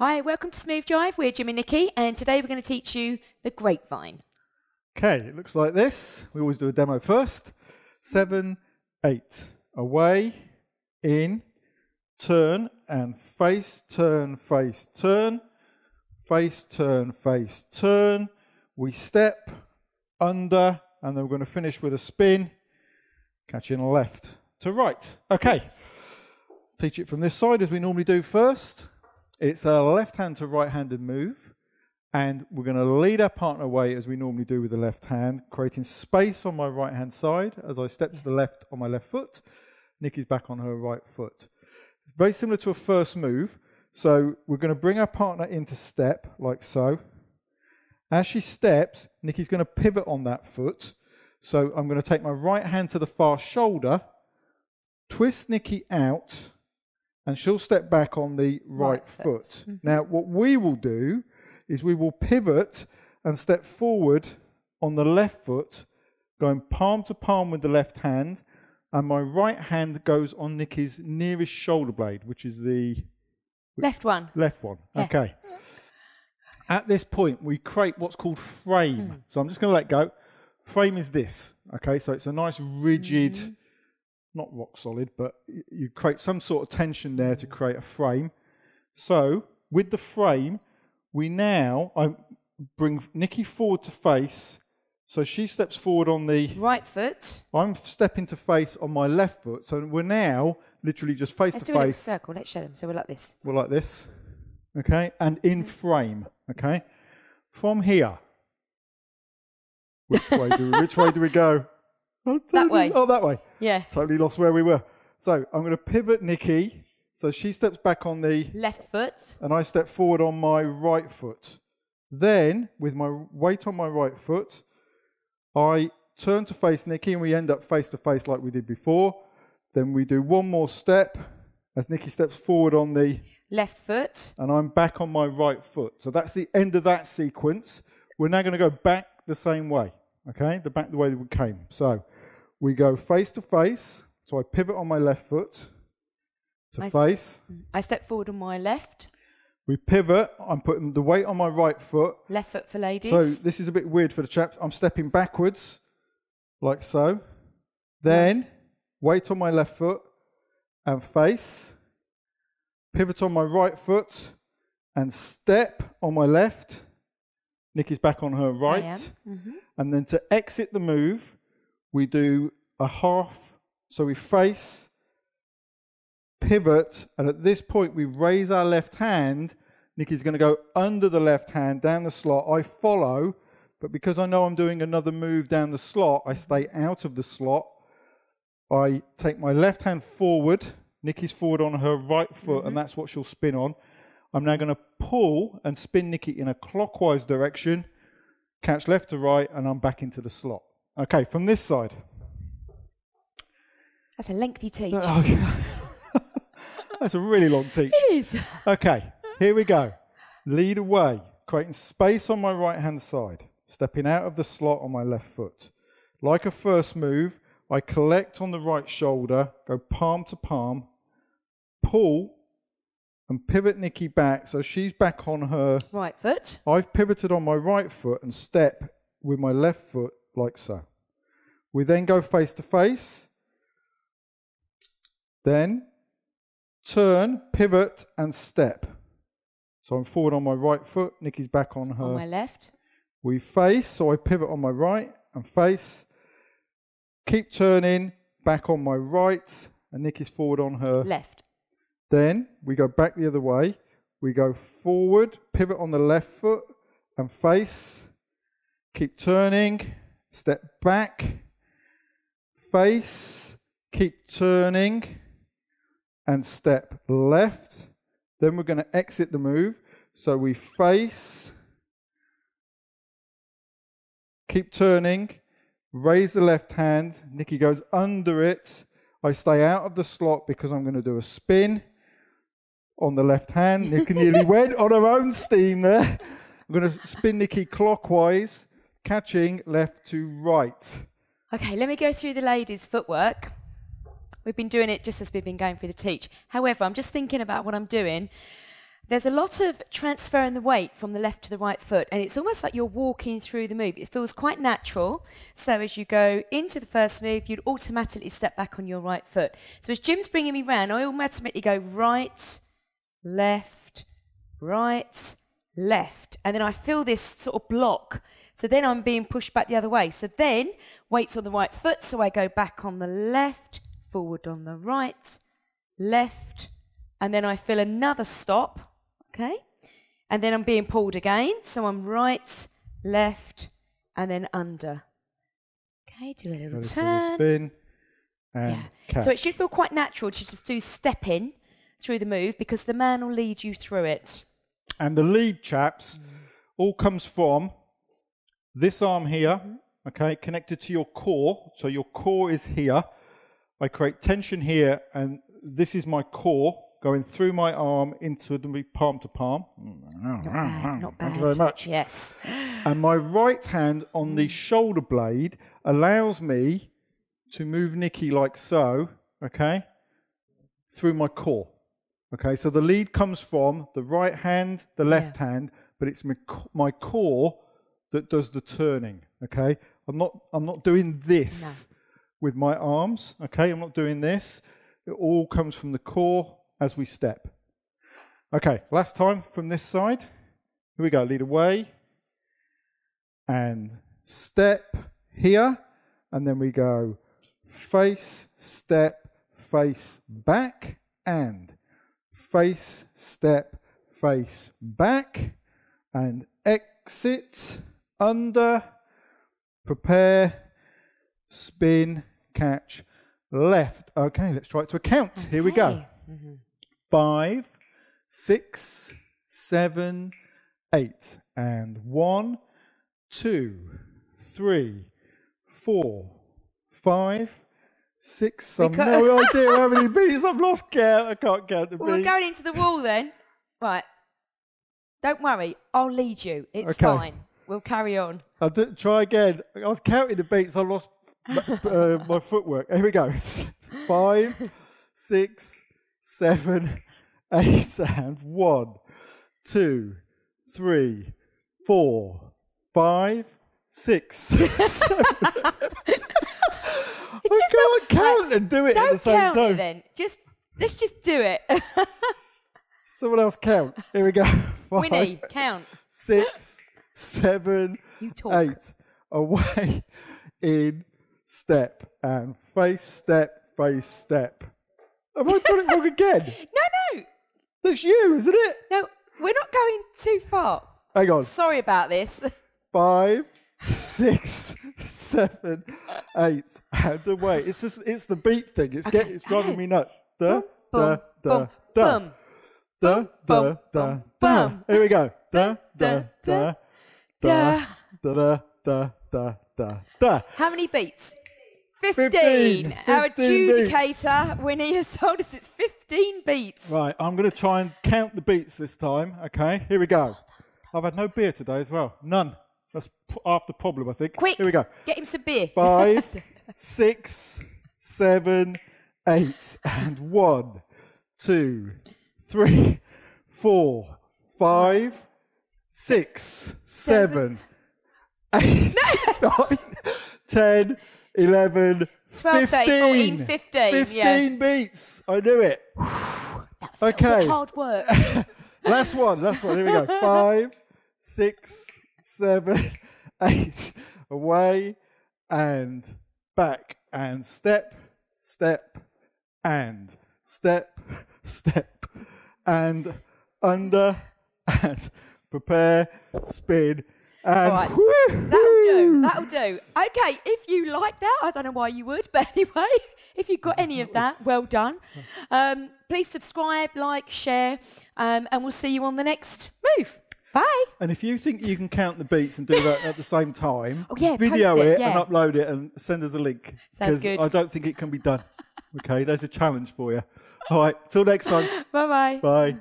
Hi, welcome to Smooth Jive. We're Jim and Nicky, and today we're going to teach you the grapevine. Okay, it looks like this. We always do a demo first. 7, 8. Away, in, turn, and face, turn, face, turn. Face, turn, face, turn. We step, under, and then we're going to finish with a spin, catching left to right. Okay, teach it from this side as we normally do first. It's a left hand to right handed move, and we're going to lead our partner away as we normally do with the left hand, creating space on my right hand side as I step to the left on my left foot. Nicky's back on her right foot. It's very similar to a first move, so we're going to bring our partner into step like so. As she steps, Nicky's going to pivot on that foot, so I'm going to take my right hand to the far shoulder, twist Nicky out, and she'll step back on the right foot. Now, what we will do is we will pivot and step forward on the left foot, going palm to palm with the left hand, and my right hand goes on Nicky's nearest shoulder blade, which is the... left one. Left one, yeah. Okay. At this point, we create what's called frame. So I'm just going to let go. Frame is this, okay? So it's a nice rigid... not rock solid, but you create some sort of tension there to create a frame. So with the frame, we now bring Nicky forward to face. So she steps forward on the... right foot. I'm stepping to face on my left foot. So we're now literally just face to face. Let's do a circle. Let's show them. So we're like this. We're like this. Okay. And in frame. Okay. From here. Which way do we go? That way. Oh, that way. Yeah. Totally lost where we were. So I'm going to pivot Nicky. So she steps back on the... left foot. And I step forward on my right foot. Then, with my weight on my right foot, I turn to face Nicky and we end up face to face like we did before. Then we do one more step as Nicky steps forward on the... left foot. And I'm back on my right foot. So that's the end of that sequence. We're now going to go back the same way. Okay? Back the way we came. So... we go face to face, so I pivot on my left foot to face. I step forward on my left. We pivot, I'm putting the weight on my right foot. Left foot for ladies. So this is a bit weird for the chaps. I'm stepping backwards, like so. Then, weight on my left foot and face. Pivot on my right foot and step on my left. Nicky's back on her right. And then to exit the move, we do a half, so we face, pivot, and at this point we raise our left hand. Nicky's going to go under the left hand, down the slot. I follow, but because I know I'm doing another move down the slot, I stay out of the slot. I take my left hand forward. Nicky's forward on her right foot, and that's what she'll spin on. I'm now going to pull and spin Nicky in a clockwise direction, catch left to right, and I'm back into the slot. Okay, from this side. That's a lengthy teach. That's a really long teach. It is. Okay, here we go. Lead away, creating space on my right-hand side, stepping out of the slot on my left foot. Like a first move, I collect on the right shoulder, go palm to palm, pull, and pivot Nicky back, so she's back on her... right foot. I've pivoted on my right foot and step with my left foot, like so. We then go face to face, then turn, pivot, and step. So I'm forward on my right foot, Nicky's back on her... on my left. We face, so I pivot on my right and face, keep turning, back on my right, and Nicky's forward on her... left. Then we go back the other way, we go forward, pivot on the left foot, and face, keep turning, step back, face, keep turning, and step left. Then we're going to exit the move. So we face, keep turning, raise the left hand. Nicky goes under it. I stay out of the slot because I'm going to do a spin on the left hand. Nicky nearly went on her own steam there. I'm going to spin Nicky clockwise, catching left to right. Okay, let me go through the ladies' footwork. We've been doing it just as we've been going through the teach. However, I'm just thinking about what I'm doing. There's a lot of transferring the weight from the left to the right foot, and it's almost like you're walking through the move. It feels quite natural. So as you go into the first move, you'd automatically step back on your right foot. So as Jim's bringing me round, I automatically go right, left, and then I feel this sort of block. So then I'm being pushed back the other way. So then weight's on the right foot, so I go back on the left, forward on the right, left, and then I feel another stop. Okay, and then I'm being pulled again, so I'm right, left, and then under. Okay, do a little turn. Spin and catch. So it should feel quite natural to just do stepping through the move, because the man will lead you through it. And the lead, chaps, all comes from this arm here, okay, connected to your core. So your core is here. I create tension here, and this is my core going through my arm into the palm to palm. Not bad, not bad. Thank you very much. Yes. And my right hand on the shoulder blade allows me to move Nicky like so, okay, through my core. Okay, so the lead comes from the right hand, the left hand, but it's my core that does the turning. Okay, I'm not doing this with my arms. Okay, I'm not doing this. It all comes from the core as we step. Okay, last time from this side. Here we go, lead away. And step here. And then we go face, step, face, back. And face, step, face, back. And exit, under, prepare, spin, catch, left. Okay, let's try it to a count. Okay. Here we go. 5, 6, 7, 8. And 1, 2, 3, 4, 5, 6. I've no idea how many beats I've lost count. I can't count the beats. Well, we're going into the wall then. Right. Don't worry. I'll lead you. It's fine. We'll carry on. I'll try again. I was counting the beats. I lost my footwork. Here we go. 5, 6, 7, 8, and 1, 2, 3, 4, 5, 6, 7. I can't count and do it at the same time. Then. Let's just do it. Someone else count. Here we go. 5, Winnie, count. 6, 7, 8. Away, in, step, and face, step, face, step. Have I done it wrong again? No, no. That's you, isn't it? No, we're not going too far. Hang on. Sorry about this. 5, 6, 7, 8, and away. It's just, it's the beat thing. It's it's driving me nuts. Da da da da da da da da. Here we go. Da da da da da da da da da. How many beats? 15. Our adjudicator, Winnie, has told us it's 15 beats. Right, I'm going to try and count the beats this time. Okay, here we go. I've had no beer today as well. None. That's half the problem, I think. Quick. Here we go. Get him some beer. 5, 6, 7, 8. And 1, 2, 3, 4, 5, 6, 7, 8, 9, 10, 11, 12, 15, 14, 15 beats. I knew it. That was hard work. last one, here we go. 5, 6, 7, 8. Away and back. And step, step, and step, step, and under, and prepare, spin. And right. That'll do, that'll do. Okay, if you like that, I don't know why you would, but anyway, if you've got any of that, well done. Please subscribe, like, share, and we'll see you on the next move. Bye. And if you think you can count the beats and do that at the same time, video it and upload it and send us a link. Sounds good. I don't think it can be done. Okay, there's a challenge for you. All right, till next time. Bye-bye. Bye.